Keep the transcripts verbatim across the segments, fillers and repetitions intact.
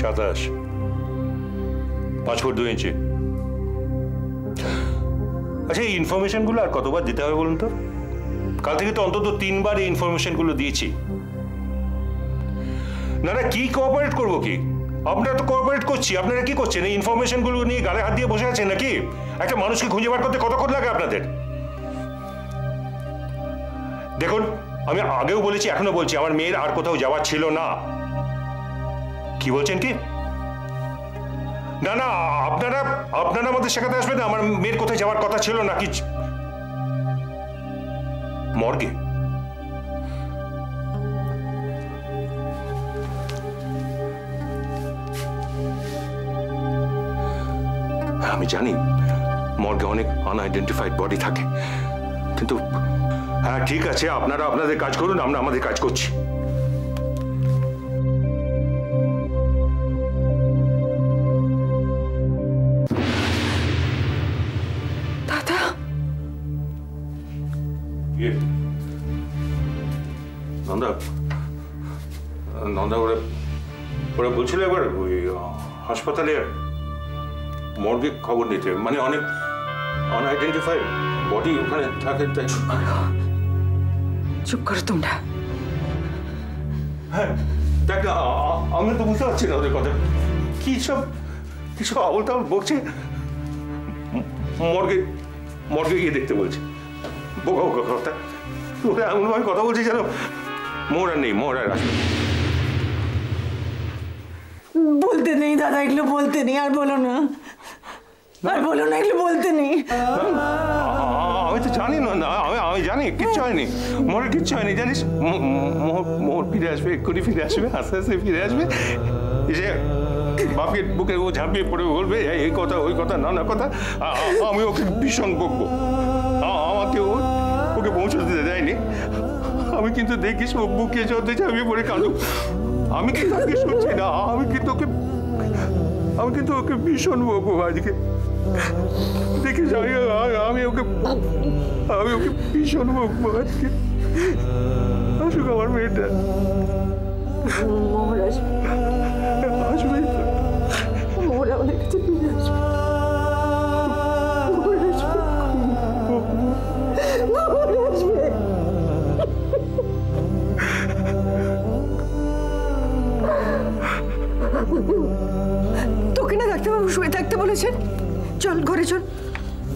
Şardaş. Passport two inches. আচ্ছা এই information গুলো আর কতবার দিতে হবে বলুন তো? কাল থেকে তো অন্তত তিনবার এই ইনফরমেশন গুলো দিয়েছি। না না কি কোঅপারেট করব কি? আপনারা তো কোঅপারেট করছি। আপনারা কি করছেন? এই ইনফরমেশন গুলো নিয়ে গালে হাত দিয়ে বসে আছেন নাকি? একটা মানুষকে খুঁজে বার করতে কতক্ষণ লাগে আপনাদের? দেখুন আমি আগেও বলেছি এখনো বলছি আমার মেয়ের আর কোথাও যাওয়ার ছিল না। কি বলছেন কি? না না আপনারা আপনারা আমাদের শেখাতে আসবেন না আমার মেয়ের কোথায় যাওয়ার কথা ছিল না কি মর্গে? আমি জানি মর্গে অনেক আনআইডেন্টিফাইড বডি থাকে কিন্তু হ্যাঁ ঠিক আছে আপনারা আপনাদের কাজ করুন আমরা আমাদের কাজ করছি। নন্দা নন্দা ওরা ওরা বলছিল একবার ওই হাসপাতালে মর্গে খবর নিতে মানে অনেক আনআইডেন্টিফাইড বডি ওখানে থাকে তাই। চুপ করো তোমরা। হ্যাঁ দেখ না আমরা তো বুঝতে পারছি না ওদের কথা কি সব কি সব আবল তাবল বকছে। মর্গে মর্গে গিয়ে দেখতে বলছে বোকা বোকা কথা ওরা এমনভাবে কথা বলছে যেন মোড়া নেই মোড়া রাখবে। বলতে নেই দাদা এগুলো বলতে নেই আর বলো না আর বলো না এগুলো বলতে নেই। আমি তো জানি না আমি আমি জানি কিচ্ছু হয়নি মোড়ের কিচ্ছু হয়নি জানিস মোড় ফিরে আসবে এক্ষুনি ফিরে আসবে আস্তে আস্তে ফিরে আসবে এসে বাপকে বুকে ও ঝাঁপিয়ে পড়ে বলবে এই কথা ওই কথা নানা কথা আমি ওকে ভীষণ বকবো আমাকে ও ওকে পৌঁছতে দেয়নি আমি কিন্তু দেখিস ও বুকে চলতে ঝাঁপিয়ে পড়ে কাঁদো আমি কিন্তু তাকে শুনছি না আমি কিন্তু ওকে আমি কিন্তু ওকে ভীষণ বকবো আজকে দেখিস আমি আমি ওকে আমি ওকে ভীষণ বকবো আজকে আসুক আমার মেয়েটা আসবে তোকে না ডাক্তারবাবু শুয়ে থাকতে বলেছেন চল ঘরে চল।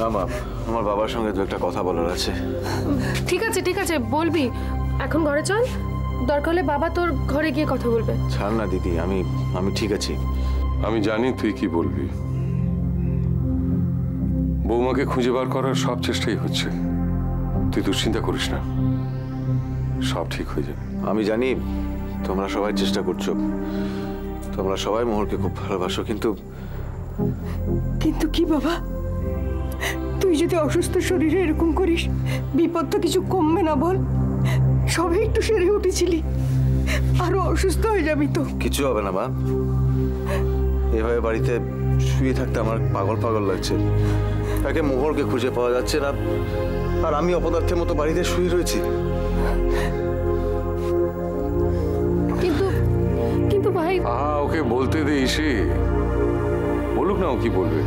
না মা আমার বাবার সঙ্গে তো একটা কথা বলার আছে। ঠিক আছে ঠিক আছে বলবি এখন ঘরে চল দরকার হলে বাবা তোর ঘরে গিয়ে কথা বলবে। ছাড় না দিদি আমি আমি ঠিক আছি। আমি জানি তুই কি বলবি বৌমাকে খুঁজে বার করার সব চেষ্টাই হচ্ছে তুই দুশ্চিন্তা করিস না সব ঠিক হয়ে যাবে। আমি জানি তোমরা সবাই চেষ্টা করছো তোমরা সবাই মোহরকে খুব ভালোবাসো কিন্তু কিন্তু কি বাবা তুই যদি অসুস্থ শরীরে এরকম করিস বিপদ তো কিছু কমবে না বল সবে একটু সেরে উঠেছিলি আরো অসুস্থ হয়ে যাবি তো। কিছু হবে না মা এভাবে বাড়িতে শুয়ে থাকতে আমার পাগল পাগল লাগছে তাকে মোহরকে খুঁজে পাওয়া যাচ্ছে না আর আমি অপদার্থের মতো বাড়িতে শুয়ে রয়েছি। কিন্তু কিন্তু ভাই আহ ওকে বলতে দে এসে বলুক না ও কি বলবে।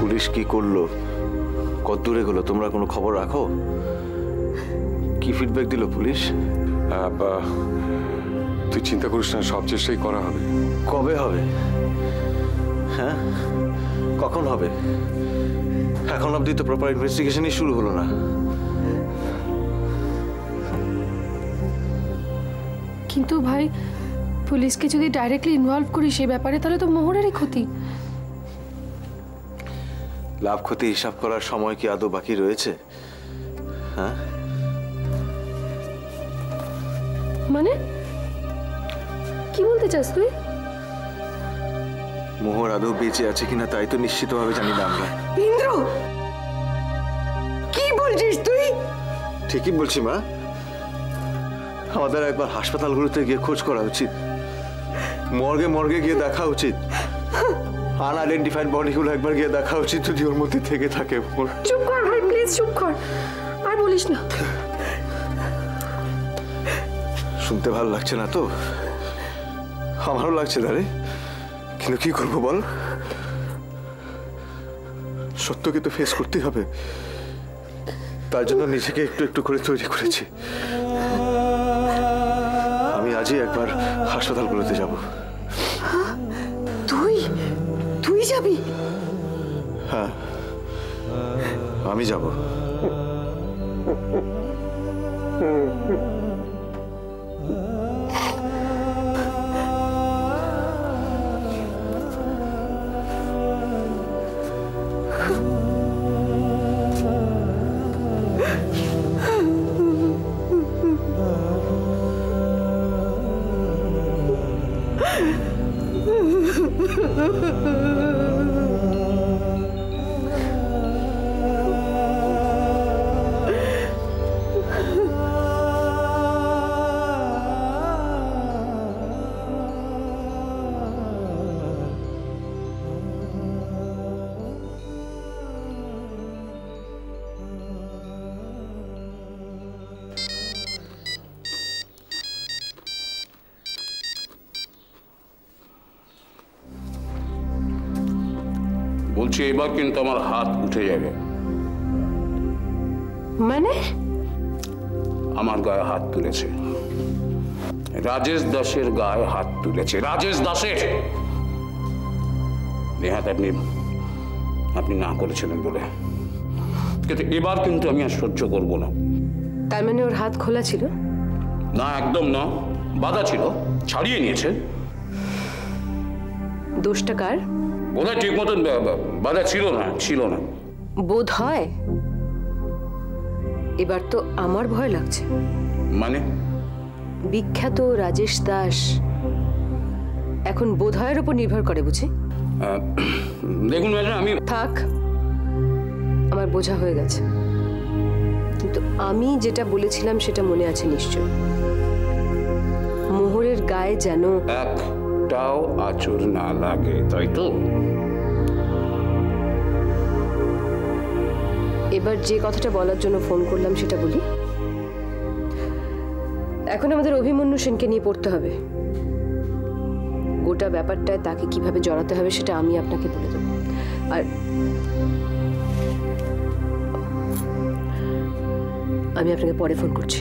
পুলিশ কি করলো কত দূরে গেলো তোমরা কোনো খবর রাখো কি ফিডব্যাক দিল পুলিশ? তুই চিন্তা করিস না সব চেষ্টাই করা হবে। কবে হবে? হ্যাঁ কখন হবে? এখন অবধি তো প্রপার ইনভেস্টিগেশনই শুরু হলো না। কিন্তু ভাই পুলিশকে যদি ডাইরেক্টলি ইনভলভ করি সেই ব্যাপারে তাহলে তো মোহরেরই ক্ষতি। লাভ ক্ষতি হিসাব করার সময় কি আদৌ বাকি রয়েছে? হ্যাঁ মানে কি বলতে চাস তুই? মোহর আদৌ বেঁচে আছে কিনা তাই তো নিশ্চিতভাবে জানি না আমরা। ইন্দ্র কি বলছিস তুই? ঠিকই বলছি মা আমাদের একবার হাসপাতালগুলোতে গিয়ে খোঁজ করা উচিত মর্গে মর্গে গিয়ে দেখা উচিত আনআইডেন্টিফাইড বডিগুলো একবার গিয়ে দেখা উচিত যদি ওর মধ্যে থেকে থাকে। চুপ কর ভাই প্লিজ চুপ কর আর বলিস না। শুনতে ভালো লাগছে না তো আমারও লাগছে দাঁড়ে, কিন্তু কি করবো বল, সত্যকে তো ফেস করতেই হবে। তার জন্য নিজেকে একটু একটু করে তৈরি করেছি। আমি আজই একবার হাসপাতালগুলোতে যাব। তুই তুই যাবি? হ্যাঁ, আমি যাব। বলছি এবার কিন্তু আমার হাত উঠে যাবে। মানে? আমার গায়ে হাত তুলেছে, রাজেশ দাসের গায়ে হাত তুলেছে, রাজেশ দাসের। নেহাত আপনি আপনি না করেছিলেন বলে, কিন্তু এবার কিন্তু আমি আর সহ্য করবো না। তার মানে ওর হাত খোলা ছিল? না, একদম না, বাধা ছিল, ছাড়িয়ে নিয়েছে। দোষটা কার? বোধহয় ঠিক মতন বাধা ছিল না, ছিল না বোধ হয়। এবার তো আমার ভয় লাগছে। মানে? বিখ্যাত রাজেশ দাস এখন বোধ হয়ের উপর নির্ভর করে বুঝি। দেখুন আমি থাক, আমার বোঝা হয়ে গেছে, কিন্তু আমি যেটা বলেছিলাম সেটা মনে আছে নিশ্চয়। মোহরের গায়ে যেন এক টাও আচর না লাগে, তাই তো? এবার যে কথাটা বলার জন্য ফোন করলাম সেটা বলি। এখন আমাদের অভিমন্যু সেনকে নিয়ে পড়তে হবে। গোটা ব্যাপারটায় তাকে কিভাবে জড়াতে হবে সেটা আমি আপনাকে বলে দেব। আর আমি আপনাকে পরে ফোন করছি।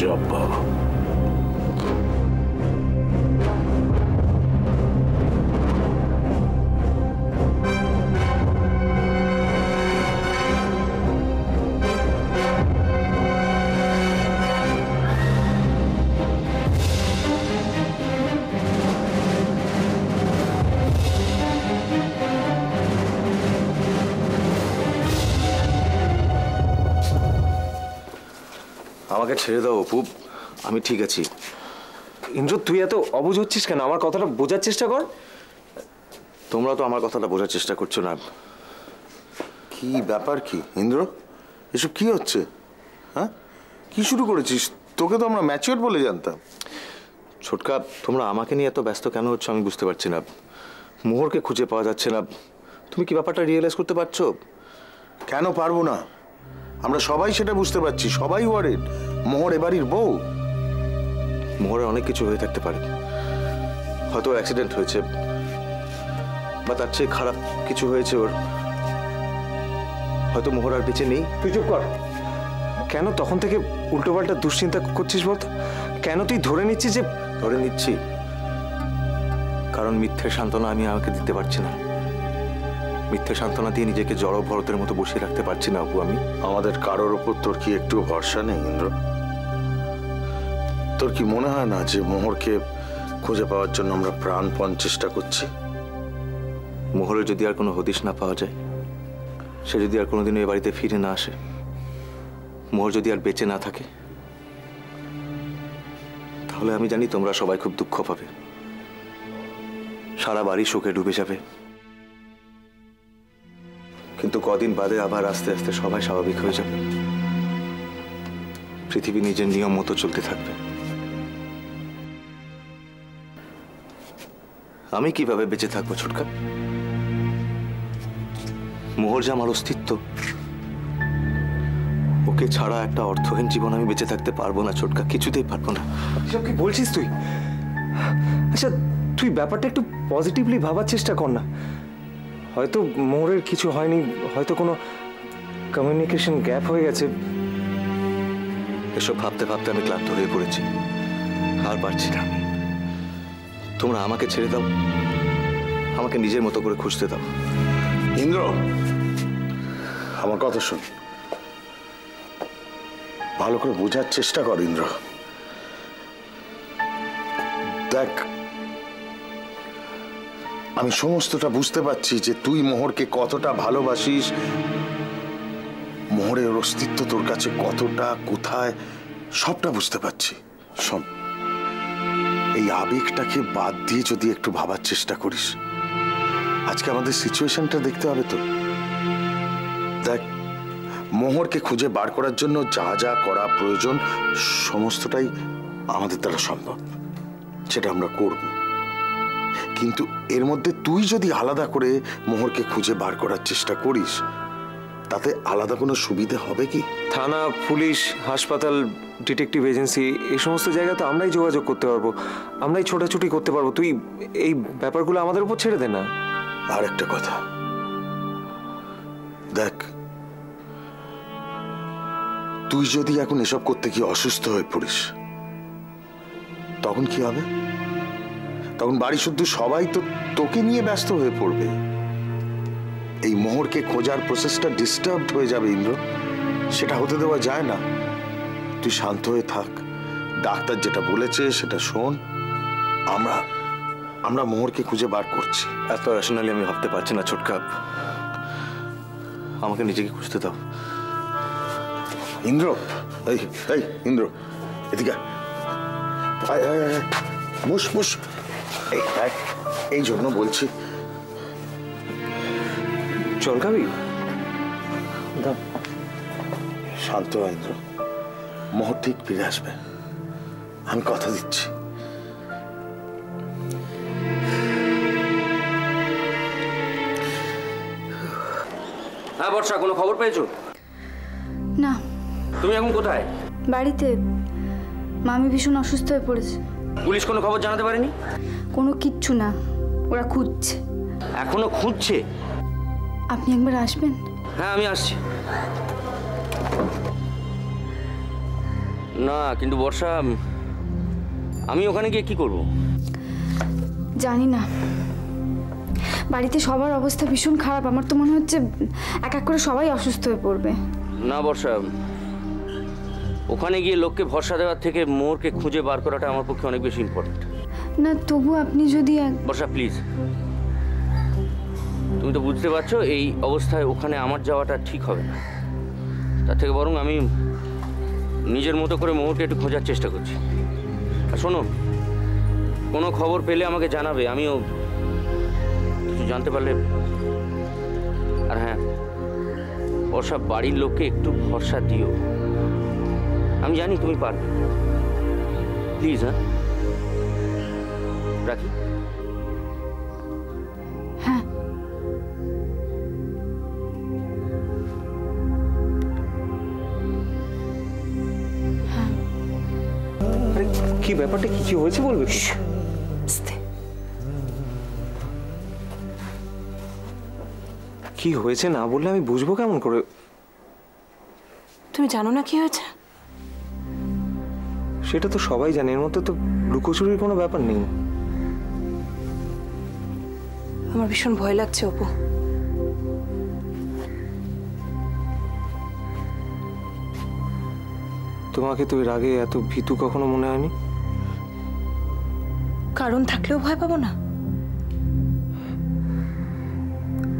জব্বর, আমাকে ছেড়ে দাও অপু, আমি ঠিক আছি। ইন্দ্র, তুই এত অবুঝ হচ্ছিস কেন? আমার কথাটা বোঝার চেষ্টা কর। তোমরা তো আমার কথাটা বোঝার চেষ্টা করছো না। কি ব্যাপার কি ইন্দ্র, এসব কি হচ্ছে? হ্যাঁ, কি শুরু করেছিস? তোকে তো আমরা ম্যাচিওর বলে জানতাম। ছোটকা, তোমরা আমাকে নিয়ে এত ব্যস্ত কেন হচ্ছে আমি বুঝতে পারছি না। মোহরকে খুঁজে পাওয়া যাচ্ছে না। তুমি কি ব্যাপারটা রিয়েলাইজ করতে পারছো? কেন পারবো না, আমরা সবাই সেটা বুঝতে পারছি, সবাই ওয়ারেড। মোহর এবাড়ির বউ, মোহরে অনেক কিছু হয়ে থাকতে পারে। হয়তো অ্যাক্সিডেন্ট হয়েছে বা তার চেয়ে খারাপ কিছু হয়েছে ওর। হয়তো মোহর আর বেঁচে নেই। তুই চুপ কর। কেন তখন থেকে উল্টোপাল্টা দুশ্চিন্তা করছিস বলতো? কেন তুই ধরে নিচ্ছিস যে ধরে নিচ্ছি কারণ মিথ্যের সান্ত্বনা আমি আমাকে দিতে পারছি না। মিথ্যে সান্ত্বনা দিয়ে নিজেকে জড় ভরতের মতো বসিয়ে রাখতে পারছি না অপু আমি। আমাদের কারোর ওপর তোর কি একটু ভরসা নেই ইন্দ্র? তোর কি মনে হয় না যে মোহরকে খুঁজে পাওয়ার জন্য আমরা প্রাণপণ চেষ্টা করছি? মোহরে যদি আর কোনো হদিশ না পাওয়া যায়, সে যদি আর কোনোদিনও এ বাড়িতে ফিরে না আসে, মোহর যদি আর বেঁচে না থাকে, তাহলে আমি জানি তোমরা সবাই খুব দুঃখ পাবে, সারা বাড়ি শোকে ডুবে যাবে। কিন্তু কদিন বাদে আবার আস্তে আস্তে সবাই স্বাভাবিক হয়ে যাবে। পৃথিবী নিজের নিয়ম মতো চলতে থাকবে। আমি কিভাবে বেঁচে থাকবো ছোটকা? মোহর যে আমার অস্তিত্ব, ওকে ছাড়া একটা অর্থহীন জীবন আমি বেঁচে থাকতে পারবো না ছোটকা, কিছুতেই পারবো না। এসব কি বলছিস তুই? আচ্ছা তুই ব্যাপারটা একটু পজিটিভলি ভাবার চেষ্টা কর না। হয়তো মোহরের কিছু হয়নি, হয়তো কোনো কমিউনিকেশন গ্যাপ হয়ে গেছে। এসব ভাবতে ভাবতে আমি ক্লান্ত হয়ে পড়েছি, আর পারছি না। তোমরা আমাকে ছেড়ে দাও, আমাকে নিজের মতো করে খুঁজতে দাও। ইন্দ্র, আমার কথা শোন, ভালো করে বোঝার চেষ্টা কর। ইন্দ্র দেখ, আমি সমস্তটা বুঝতে পারছি যে তুই মোহরকে কতটা ভালোবাসিস, মোহরের অস্তিত্ব তোর কাছে কতটা, কোথায়, সবটা বুঝতে পারছি। শোন, এই আবেগটাকে বাদ দিয়ে যদি একটু ভাবার চেষ্টা করিস। আজকে আমাদের সিচুয়েশনটা দেখতে হবে তো। দেখ, মোহরকে খুঁজে বার করার জন্য যা যা করা প্রয়োজন সমস্তটাই আমাদের দ্বারা সম্ভব, সেটা আমরা করব। কিন্তু এর মধ্যে তুই যদি আলাদা করে মোহরকে খুঁজে বার করার চেষ্টা করিস, তাতে আলাদা কোনো সুবিধা হবে কি? থানা, পুলিশ, হাসপাতাল, ডিটেকটিভ এজেন্সি, এই সমস্ত জায়গা তো আমরাই যোগাযোগ করতে পারবো, আমরাই ছোটাছুটি করতে পারবো। তুই এই ব্যাপারগুলো আমাদের উপর ছেড়ে দে না। আর একটা কথা দেখ, তুই যদি এখন এসব করতে গিয়ে অসুস্থ হয়ে পড়িস, তখন কি হবে? তখন বাড়ি শুদ্ধ সবাই তো তোকে নিয়ে ব্যস্ত হয়ে পড়বে। এই মোহরকে খোঁজার প্রসেসটা ডিস্টার্বড হয়ে যাবে ইন্দ্র, সেটা হতে দেওয়া যায় না। তুই শান্ত হয়ে থাক, ডাক্তার যেটা বলেছে সেটা শোন। আমরা আমরা মোহরকে খুঁজে বার করছি। এত রেশনালি আমি ভাবতে পারছি না ছোটকা, আমাকে নিজেকে খুঁজতে দাও। ইন্দ্র, এই এই ইন্দ্র এদিকে আয়, আয় আয়, বস বস। এই এই জন্য বলছি, চল খাবি। শান্ত হয় ইন্দ্র, মোহর ঠিক ফিরে আসবে, আমি কথা দিচ্ছি। হ্যাঁ বর্ষা, কোনো খবর পেয়েছো? না। তুমি এখন কোথায়? বাড়িতে, মামি ভীষণ অসুস্থ হয়ে পড়েছে। পুলিশ কোনো খবর জানাতে পারেনি? কোনো কিচ্ছু না, ওরা খুঁজছে, এখনো খুঁজছে। আপনি একবার আসবেন? হ্যাঁ আমি আসছি। না কিন্তু বর্ষা, আমি ওখানে গিয়ে কি করব? জানি না, বাড়িতে সবার অবস্থা ভীষণ খারাপ, আমার তো মনে হচ্ছে এক এক করে সবাই অসুস্থ হয়ে পড়বে। না বর্ষা, ওখানে গিয়ে লোককে ভরসা দেওয়ার থেকে মোরকে খুঁজে বার করাটা আমার পক্ষে অনেক বেশি ইম্পর্টেন্ট। না তবু আপনি যদি বর্ষা প্লিজ, তুমি তো বুঝতে পারছো এই অবস্থায় ওখানে আমার যাওয়াটা ঠিক হবে না। তার থেকে বরং আমি নিজের মতো করে মোহরকে একটু খোঁজার চেষ্টা করছি। আর শোনো, কোনো খবর পেলে আমাকে জানাবে, আমিও কিছু জানতে পারলে। আর হ্যাঁ, ওসব বাড়ির লোককে একটু ভরসা দিও, আমি জানি তুমি পারবে। প্লিজ, হ্যাঁ রাখি। কি ব্যাপারটা, কি কি হয়েছে বলবে? কি হয়েছে না বললে আমি বুঝবো কেমন করে? তুমি জানো না কি হয়েছে? সেটা তো সবাই জানে, এর মধ্যে তো লুকোচুরির কোনো ব্যাপার নেই। আমার ভীষণ ভয় লাগছে অপু। তোমাকে তো এর আগে এত ভীতু কখনো মনে হয়নি। কারণ থাকলেও ভয় পাবো না?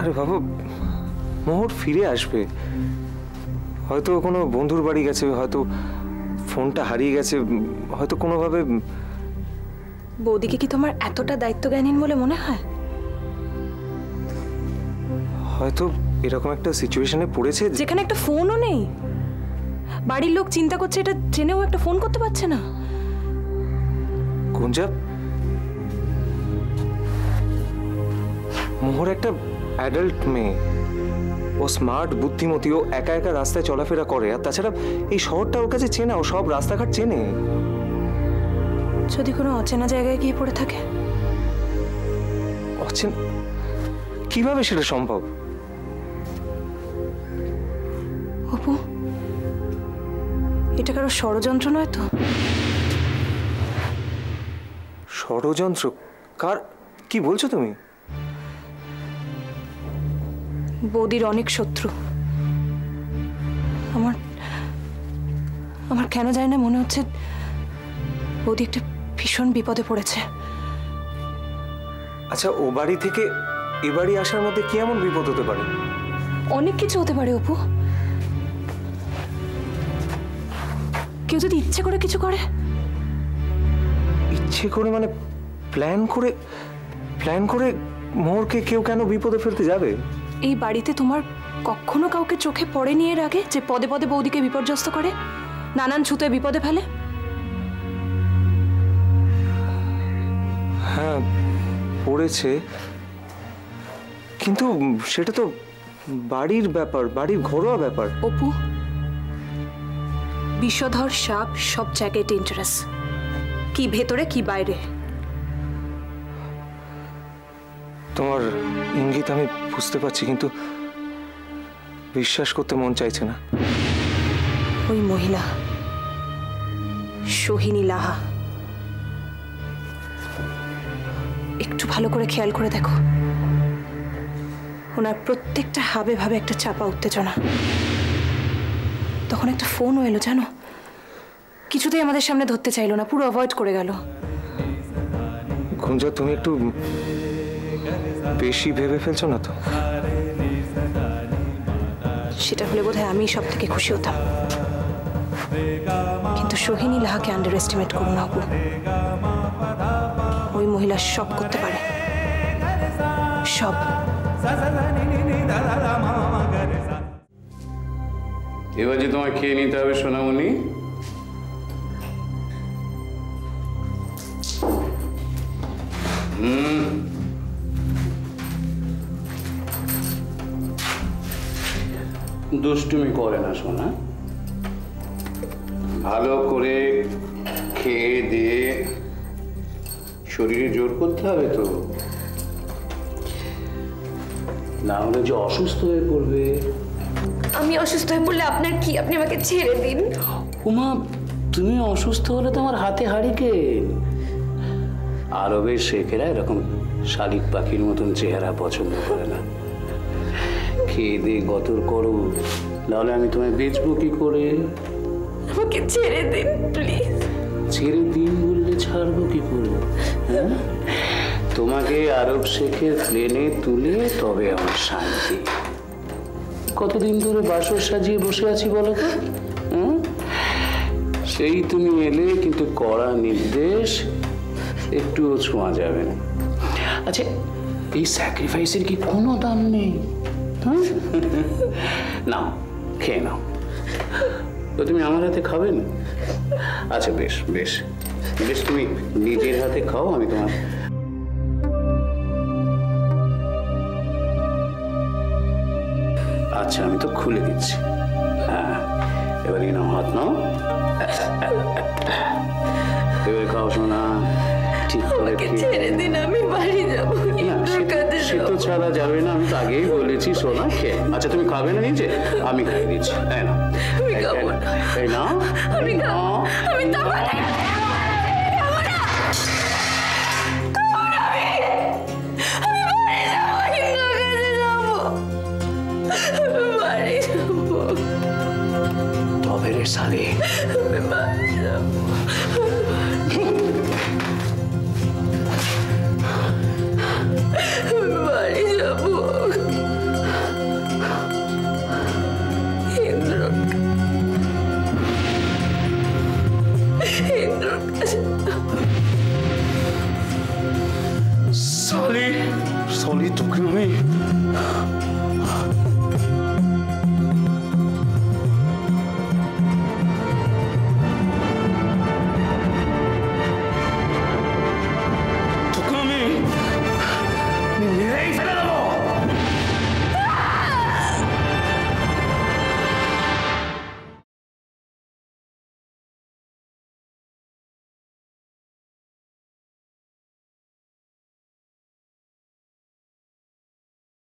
আরে বাবা, মোহর ফিরে আসবে। হয়তো কোনো বন্ধুর বাড়ি গেছে, হয়তো ফোনটা হারিয়ে গেছে, হয়তো কোনোভাবে। বৌদিকে কি তোমার এতটা দায়িত্বজ্ঞানহীন বলে মনে হয়? হয়তো এরকম একটা সিচুয়েশনে পড়েছে যেখানে একটা ফোনও নেই, বাড়ির লোক চিন্তা করছে, এটা জেনেও একটা ফোন করতে পারছে না। গুঞ্জা, মোহর একটা অ্যাডাল্ট মেয়ে, ও স্মার্ট, বুদ্ধিমতী, ও একা একা রাস্তায় চলাফেরা করে। আর তাছাড়া এই শহরটা ওর কাছে চেনা, ও সব রাস্তাঘাট চেনে। যদি কোনো অচেনা জায়গায় গিয়ে পড়ে থাকে? অচেনা কিভাবে সেটা সম্ভব? অপু, এটা কারো ষড়যন্ত্র নয় তো? ষড়যন্ত্র? কার কি বলছো তুমি? বৌদির অনেক শত্রু। আমার আমার কেন জানি না মনে হচ্ছে বৌদি একটা ভীষণ বিপদে পড়েছে। আচ্ছা, ও বাড়ি থেকে এ বাড়ি আসার মধ্যে কি এমন বিপদ হতে পারে? অনেক কিছু হতে পারে অপু। কেউ যদি ইচ্ছে করে কিছু করে। ইচ্ছে করে মানে প্ল্যান করে? প্ল্যান করে মোহরকে কেউ কেন বিপদে ফেলতে যাবে? এই বাড়িতে তোমার কখনো কাউকে চোখে পড়ে নিয়ে রাখে যে পদে পদে বৌদিকে বিপর্যস্ত করে, নানান ছুতোয় বিপদে ফেলে? হ্যাঁ পড়েছে, কিন্তু সেটা তো বাড়ির ব্যাপার, বাড়ির ঘরোয়া ব্যাপার। অপু, বিষধর সাপ সব জায়গায় ডেঞ্জারাস, কি ভেতরে কি বাইরে। তোমার ইঙ্গিত আমি বুঝতে পারছি, কিন্তু বিশ্বাস করতে মন চাইছে না। ওই মহিলা সোহিনী লাহা, একটু ভালো করে খেয়াল করে দেখো, ওনার প্রত্যেকটা হাবে ভাবে একটা চাপা উত্তেজনা। তখন একটা ফোনও এলো জানো, কিছুতেই আমাদের সামনে ধরতে চাইলো না, পুরো অ্যাভয়েড করে গেল। গুঞ্জা, তুমি একটু বেশি ভেবে ফেলছো না তো? সেটা হলে বোধহয় আমি সব থেকে খুশি হতাম, কিন্তু সোহিনী লাহাকে আন্ডার এস্টিমেট করো না অপু। ওই মহিলা সব করতে পারে, সব। এবার যে তোমায় খেয়ে নিতে হবে সোনামণি। হুম, দুষ্টুমি করে না সোনা, ভালো করে খেয়ে দিয়ে। শরীরে জোর করতে হবে তো, না হলে যে অসুস্থ হয়ে পড়বে। আমি অসুস্থ হয়ে পড়লে আপনার কি? আপনি আমাকে ছেড়ে দিন। উমা, তুমি অসুস্থ হলে তোমার হাতে হারিকেন। আরবের শেখেরা এরকম শালিক পাখির মতন চেহারা পছন্দ করে না। খেয়ে দিয়ে গতর করো, নাহলে আমি তোমায় বেচবো কি করে? আমাকে ছেড়ে দিন প্লিজ। ছেড়ে দিন বললে ছাড়বো কি করে? হ্যাঁ, তোমাকে আরব শেখের প্লেনে তুলে তবে আমার শান্তি। কতদিন ধরে বাসর সাজিয়ে বসে আছি বলো তো? সেই তুমি এলে, কিন্তু কড়া নির্দেশ, একটুও ছোঁয়া যাবে না। আচ্ছা, এই স্যাক্রিফাইসের কি কোনো দাম নেই? না, খেয়ে নাও তো। তুমি আমার হাতে খাবে না? আচ্ছা বেশ বেশ বেশ, তুমি নিজের হাতে খাও। আমি তোমার আচ্ছা, আমি তো খুলে দিচ্ছি। হ্যাঁ, এবার এই নাও, হাত নাও, এবার খাও সোনা। ঠিক করে ছেড়ে দিন, আমি বাড়ি যাব। সে তো ছাড়া যাবে না, আমি তো আগেই বলেছি সোনা খেয়ে। আচ্ছা তুমি খাবে না নিজে? আমি খেয়ে দিচ্ছি। তাই না? তাই না? আমি তবে রে সালে,